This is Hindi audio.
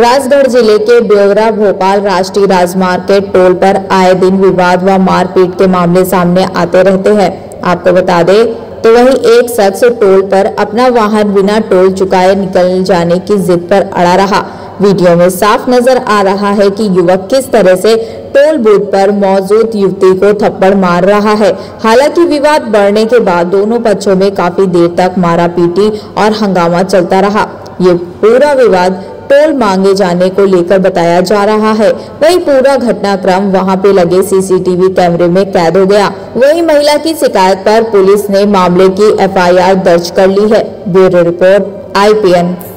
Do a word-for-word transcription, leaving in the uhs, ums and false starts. राजगढ़ जिले के ब्यौरा भोपाल राष्ट्रीय राजमार्ग के टोल पर आए दिन विवाद व मारपीट के मामले सामने आते रहते हैं। आपको बता दें तो वहीं एक शख्स टोल पर अपना वाहन बिना टोल चुकाए निकल जाने की जिद पर अड़ा रहा। वीडियो में साफ नजर आ रहा है कि युवक किस तरह से टोल बूथ पर मौजूद युवती को थप्पड़ मार रहा है। हालांकि विवाद बढ़ने के बाद दोनों पक्षों में काफी देर तक मारापीटी और हंगामा चलता रहा। ये पूरा विवाद टोल मांगे जाने को लेकर बताया जा रहा है। वही पूरा घटनाक्रम वहां पे लगे सीसीटीवी कैमरे में कैद हो गया। वही महिला की शिकायत पर पुलिस ने मामले की एफ आई आर दर्ज कर ली है। Bureau report I P N.